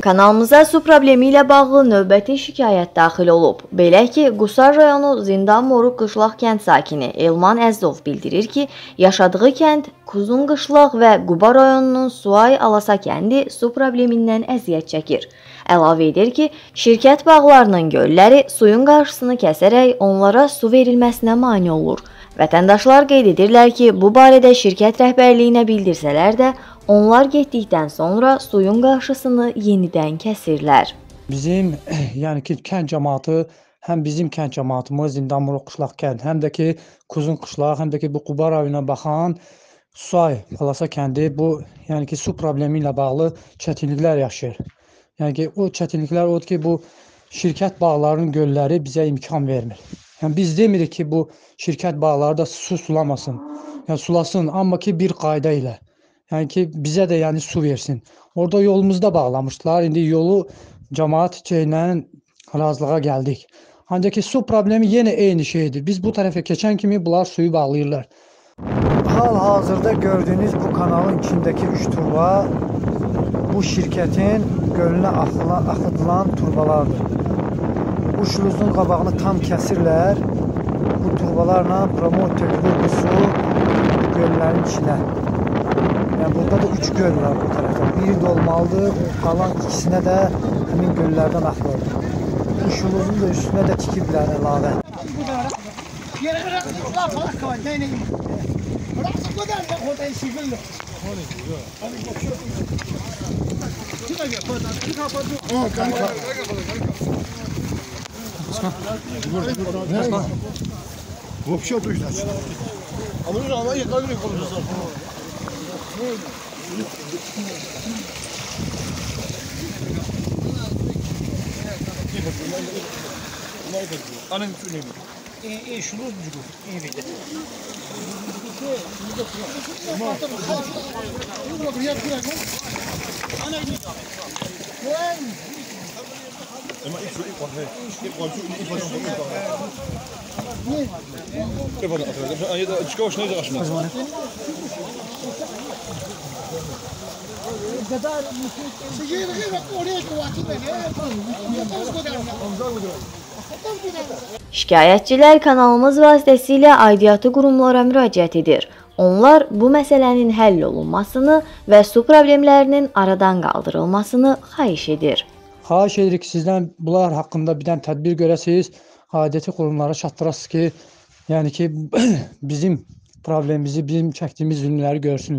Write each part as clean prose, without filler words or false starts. Kanalımıza su problemi ilə bağlı növbəti şikayət daxil olub. Belə ki, Qusar rayonu Zindanmoru Qışlaq kənd sakini Elman Əzdov bildirir ki, yaşadığı kənd Kuzun Qışlaq və Quba rayonunun Suay Alasa kəndi su problemindən əziyyət çəkir. Əlavə edir ki, şirkət bağlarının gölləri suyun qarşısını kəsərək onlara su verilməsinə mane olur. Vətəndaşlar qeyd edirlər ki, bu barədə şirkət rəhbərliyinə bildirsələr də, onlar getdikdən sonra suyun qarşısını yenidən kəsirlər. Bizim, yəni ki, kənd cəmaatı, həm bizim kənd cəmaatımız Zindanmuru Qışlaq kənd, həm də ki, Kuzun Qışlaq, həm də ki, bu Quba rayonuna baxan Suay Alasa kəndi bu, yəni ki, su problemi ilə bağlı çətinliklər yaşayır. Yəni ki, o çətinliklər odur ki, bu şirkət bağlarının gölləri bizə imkan vermir. Yəni biz demirik ki, bu şirkət bağları da su sulamasın, yəni sulasın, amma ki, bir qayda ilə. Yəni ki, bizə də yəni su versin. Orada yolumuzda bağlamışdılar. İndi yolu cemaat ilə razılığa gəldik. Ancaq ki, su problemi yenə eyni şeydir. Biz bu tərəfə keçən kimi bunlar suyu bağlayırlar. Hal-hazırda gördüyünüz bu kanalın içindəki 3 turba bu şirkətin gölünə axıdılan turbalardır. Bu şluzun qabağını tam kəsirlər. Bu turbalarla promot tökülür bu su göllərin içinə. Yəni burada da 3 göl var bu tərəfdə. Biri dolmalıdır, qalan ikisinə də həmin göllərdən axılır. Bu şuluzun da üstünə də tikiblər əlavə. Şikayətçilər kanalımız vasitəsilə aidiyyatı qurumlara müraciət edir. Onlar bu məsələnin həll olunmasını və su problemlərinin aradan qaldırılmasını xahiş edir. Xahiş edirik ki, sizdən bunlar haqqında birdən tədbir görəsiniz, aidiyyatı qurumlara çatdırasınız ki, yəni ki, bizim problemimizi, bizim çəkdiyimiz ünlüləri görsün.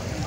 Hadi.